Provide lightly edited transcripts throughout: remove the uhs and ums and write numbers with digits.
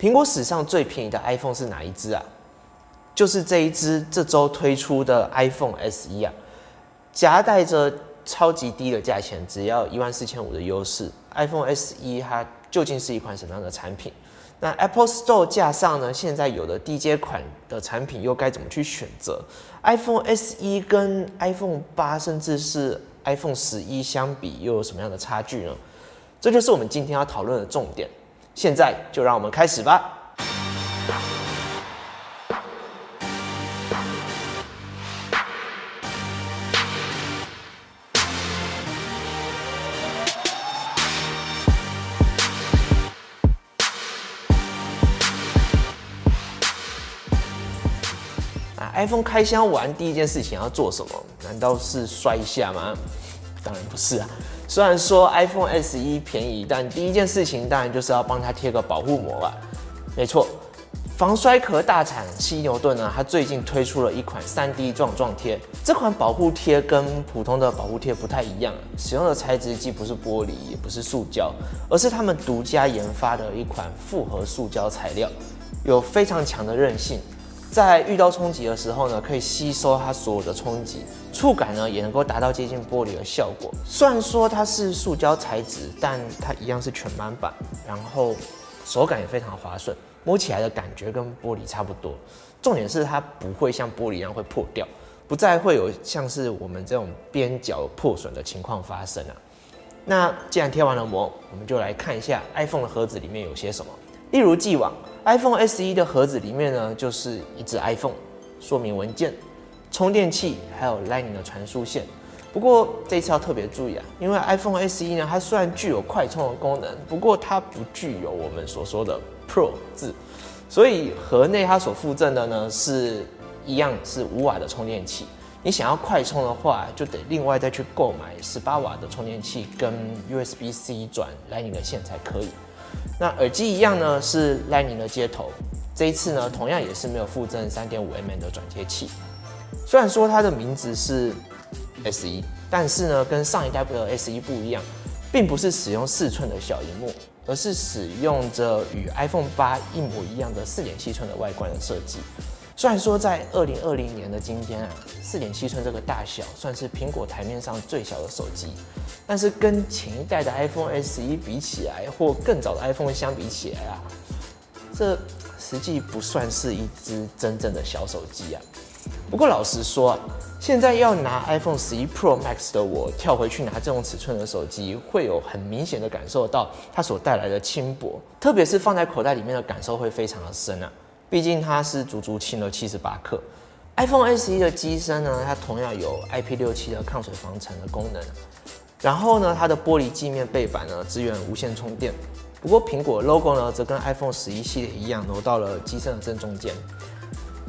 苹果史上最便宜的 iPhone 是哪一支啊？就是这一支这周推出的 iPhone SE 啊，夹带着超级低的价钱，只要14500的优势。iPhone SE 它究竟是一款什么样的产品？那 Apple Store 架上呢，现在有的低阶款的产品又该怎么去选择 ？iPhone SE 跟 iPhone 8甚至是 iPhone 11相比，又有什么样的差距呢？这就是我们今天要讨论的重点。现在就让我们开始吧。iPhone 开箱完第一件事情要做什么？难道是摔一下吗？当然不是啊。虽然说 iPhone SE 便宜，但第一件事情当然就是要帮它贴个保护膜了。没错，防摔壳大厂犀牛顿呢，它最近推出了一款 3D 撞撞贴。这款保护贴跟普通的保护贴不太一样，使用的材质既不是玻璃，也不是塑胶，而是他们独家研发的一款复合塑胶材料，有非常强的韧性。在遇到冲击的时候呢，可以吸收它所有的冲击，触感呢也能够达到接近玻璃的效果。虽然说它是塑胶材质，但它一样是全钣板，然后手感也非常滑顺，摸起来的感觉跟玻璃差不多。重点是它不会像玻璃一样会破掉，不再会有像是我们这种边角破损的情况发生啊。那既然贴完了膜，我们就来看一下 iPhone 的盒子里面有些什么。一如既往 ，iPhone SE 的盒子里面呢，就是一只 iPhone、说明文件、充电器，还有 Lightning 的传输线。不过这一次要特别注意啊，因为 iPhone SE 呢，它虽然具有快充的功能，不过它不具有我们所说的 Pro 字，所以盒内它所附赠的呢，是一样是5瓦的充电器。你想要快充的话，就得另外再去购买18瓦的充电器跟 USB-C 转 Lightning 的线才可以。那耳机一样呢，是 Lightning 的接头。这一次呢，同样也是没有附赠 3.5mm 的转接器。虽然说它的名字是 SE， 但是呢，跟上一代的 SE 不一样，并不是使用4寸的小屏幕，而是使用着与 iPhone 8一模一样的4.7寸的外观的设计。虽然说在2020年的今天啊，4.7寸这个大小算是苹果台面上最小的手机，但是跟前一代的 iPhone SE 比起来，或更早的 iPhone 相比起来啊，这实际不算是一只真正的小手机啊。不过老实说啊，现在要拿 iPhone 11 Pro Max 的我跳回去拿这种尺寸的手机，会有很明显的感受到它所带来的轻薄，特别是放在口袋里面的感受会非常的深啊。毕竟它是足足轻了78克。iPhone SE 的机身呢，它同样有 IP67 的抗水防尘的功能。然后呢，它的玻璃镜面背板呢，支援无线充电。不过苹果 logo 呢，则跟 iPhone 11系列一样，挪到了机身的正中间。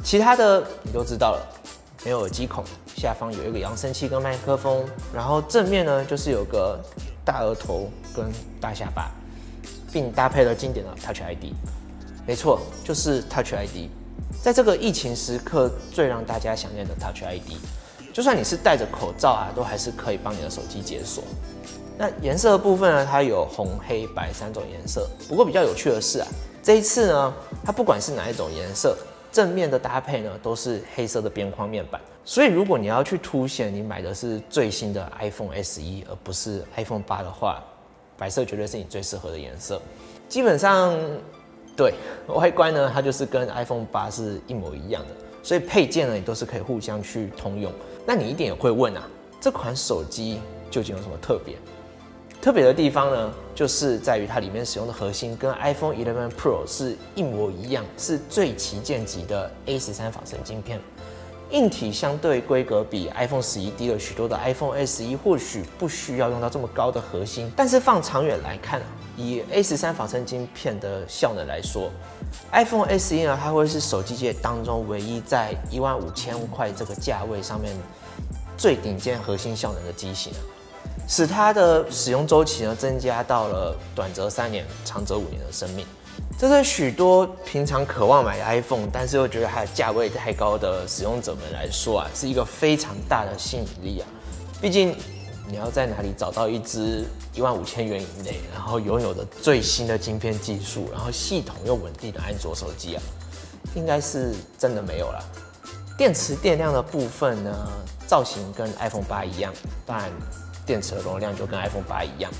其他的你都知道了，没有耳机孔，下方有一个扬声器跟麦克风，然后正面呢就是有个大额头跟大下巴，并搭配了经典的 Touch ID。没错，就是 Touch ID， 在这个疫情时刻最让大家想念的 Touch ID， 就算你是戴着口罩啊，都还是可以帮你的手机解锁。那颜色的部分呢，它有红、黑、白3种颜色。不过比较有趣的是啊，这一次呢，它不管是哪一种颜色，正面的搭配呢都是黑色的边框面板。所以如果你要去凸显你买的是最新的 iPhone SE， 而不是 iPhone 8的话，白色绝对是你最适合的颜色。基本上。对，外观呢，它就是跟 iPhone 8是一模一样的，所以配件呢也都是可以互相去通用。那你一定也会问啊，这款手机究竟有什么特别？特别的地方呢，就是在于它里面使用的核心跟 iPhone 11 Pro 是一模一样，是最旗舰级的 A13 仿生晶片。硬体相对规格比 iPhone 11低了许多的 iPhone SE 或许不需要用到这么高的核心，但是放长远来看，以 A13 仿生晶片的效能来说 ，iPhone SE 呢，它会是手机界当中唯一在15000块这个价位上面最顶尖核心效能的机型，使它的使用周期呢增加到了短则3年、长则5年的生命。这对许多平常渴望买 iPhone， 但是又觉得它的价位太高的使用者们来说啊，是一个非常大的吸引力啊。毕竟你要在哪里找到一支15000元以内，然后拥有的最新的晶片技术，然后系统又稳定的安卓手机啊？应该是真的没有了。电池电量的部分呢，造型跟 iPhone 8一样，当然电池的容量就跟 iPhone 8一样。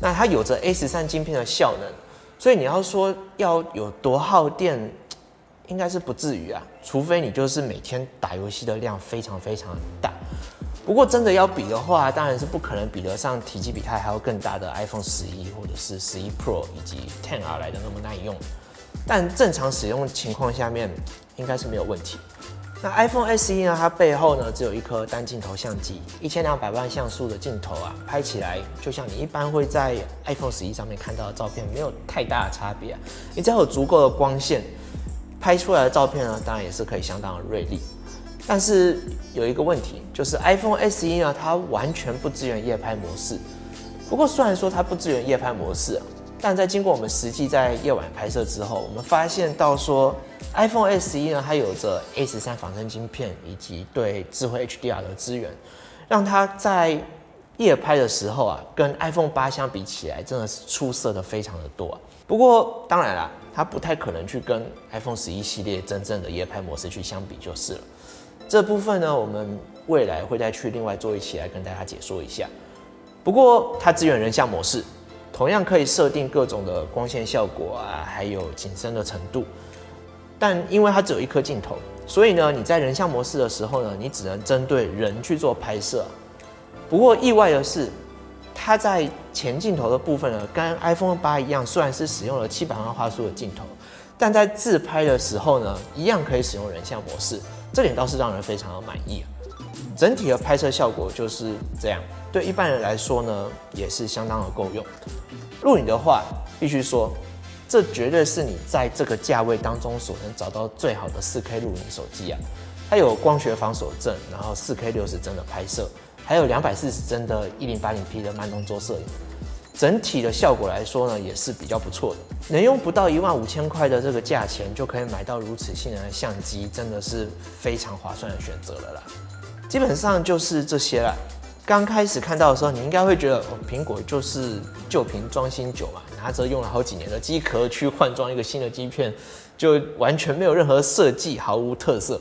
那它有着 A13 晶片的效能，所以你要说要有多耗电，应该是不至于啊，除非你就是每天打游戏的量非常大。 不过真的要比的话，当然是不可能比得上体积比它还要更大的 iPhone 11或者是11 Pro 以及 10R 来的那么耐用。但正常使用情况下面应该是没有问题。那 iPhone SE 呢？它背后呢只有一颗单镜头相机，1200万像素的镜头啊，拍起来就像你一般会在 iPhone 11上面看到的照片，没有太大的差别啊。你只要有足够的光线，拍出来的照片呢，当然也是可以相当的锐利。 但是有一个问题，就是 iPhone SE 呢，它完全不支援夜拍模式。不过虽然说它不支援夜拍模式啊，但在经过我们实际在夜晚拍摄之后，我们发现到说 iPhone SE 呢，它有着 A13 仿生芯片以及对智慧 HDR 的支援，让它在夜拍的时候啊，跟 iPhone 8相比起来，真的是出色的非常的多啊。不过当然啦，它不太可能去跟 iPhone 11系列真正的夜拍模式去相比就是了。 这部分呢，我们未来会再去另外做一期来跟大家解说一下。不过它支援人像模式，同样可以设定各种的光线效果啊，还有景深的程度。但因为它只有一颗镜头，所以呢，你在人像模式的时候呢，你只能针对人去做拍摄。不过意外的是，它在前镜头的部分呢，跟 iPhone 8一样，虽然是使用了700万画素的镜头，但在自拍的时候呢，一样可以使用人像模式。 这点倒是让人非常的满意啊，整体的拍摄效果就是这样，对一般人来说呢，也是相当的够用。录影的话，必须说，这绝对是你在这个价位当中所能找到最好的 4K 录影手机啊，它有光学防手震，然后 4K 60帧的拍摄，还有240帧的 1080P 的慢动作摄影，整体的效果来说呢，也是比较不错的。能用不到15000块的这个价钱就可以买到如此性能的相机，真的是非常划算的选择了啦。基本上就是这些啦。刚开始看到的时候，你应该会觉得，哦，苹果就是旧瓶装新酒嘛，拿着用了好几年的机壳去换装一个新的机片，就完全没有任何设计，毫无特色。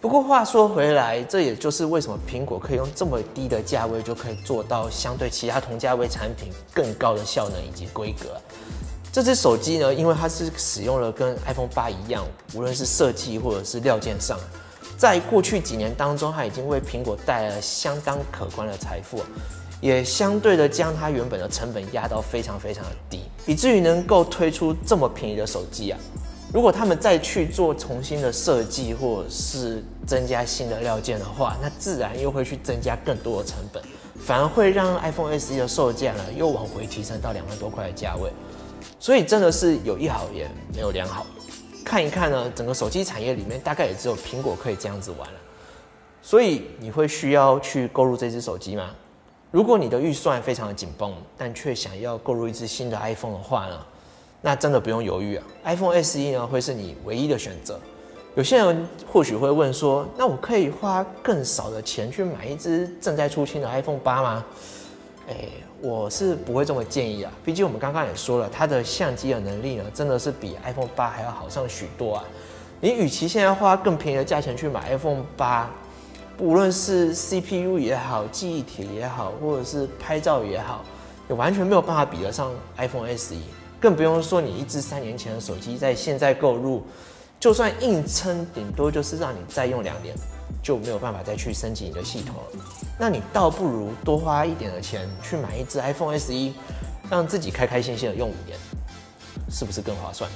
不过话说回来，这也就是为什么苹果可以用这么低的价位就可以做到相对其他同价位产品更高的效能以及规格啊。 这只手机呢，因为它是使用了跟 iPhone 8一样，无论是设计或者是料件上，在过去几年当中，它已经为苹果带来了相当可观的财富，也相对的将它原本的成本压到非常的低，以至于能够推出这么便宜的手机啊。如果他们再去做重新的设计或者是增加新的料件的话，那自然又会去增加更多的成本，反而会让 iPhone SE 的售价呢又往回提升到2万多块的价位。 所以真的是有一好也没有两好，看一看呢，整个手机产业里面大概也只有苹果可以这样子玩了。所以你会需要去购入这只手机吗？如果你的预算非常的紧绷，但却想要购入一只新的 iPhone 的话呢，那真的不用犹豫啊 ，iPhone SE 呢会是你唯一的选择。有些人或许会问说，那我可以花更少的钱去买一只正在出清的 iPhone 8吗？ 我是不会这么建议啊，毕竟我们刚刚也说了，它的相机的能力呢，真的是比 iPhone 8还要好上许多啊。你与其现在花更便宜的价钱去买 iPhone 8，无论是 CPU 也好，记忆体也好，或者是拍照也好，你完全没有办法比得上 iPhone SE， 更不用说你一支3年前的手机在现在购入，就算硬撑，顶多就是让你再用2年。 就没有办法再去升级你的系统了，那你倒不如多花一点的钱去买一只 iPhone SE， 让自己开心的用5年，是不是更划算？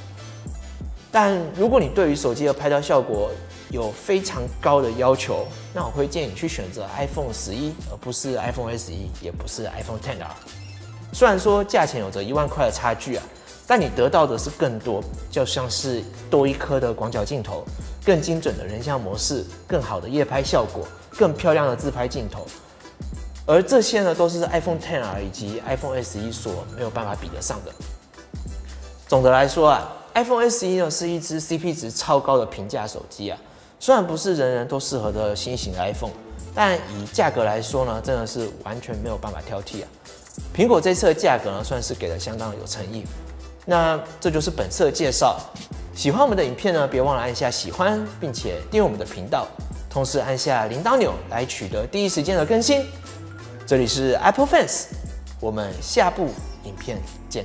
但如果你对于手机的拍照效果有非常高的要求，那我会建议你去选择 iPhone 11，而不是 iPhone SE， 也不是 iPhone XR。虽然说价钱有着1万块的差距啊，但你得到的是更多，就像是多一颗的广角镜头。 更精准的人像模式，更好的夜拍效果，更漂亮的自拍镜头，而这些呢，都是 iPhone XR 以及 iPhone SE 所没有办法比得上的。总的来说啊 ，iPhone SE 呢是一支 CP 值超高的平价手机啊，虽然不是人人都适合的新型 iPhone，但以价格来说呢，真的是完全没有办法挑剔啊。苹果这次的价格呢，算是给的相当有诚意。那这就是本次的介绍。喜欢我们的影片呢，别忘了按下喜欢，并且订阅我们的频道，同时按下铃铛钮来取得第一时间的更新。这里是 Apple Fans， 我们下部影片见。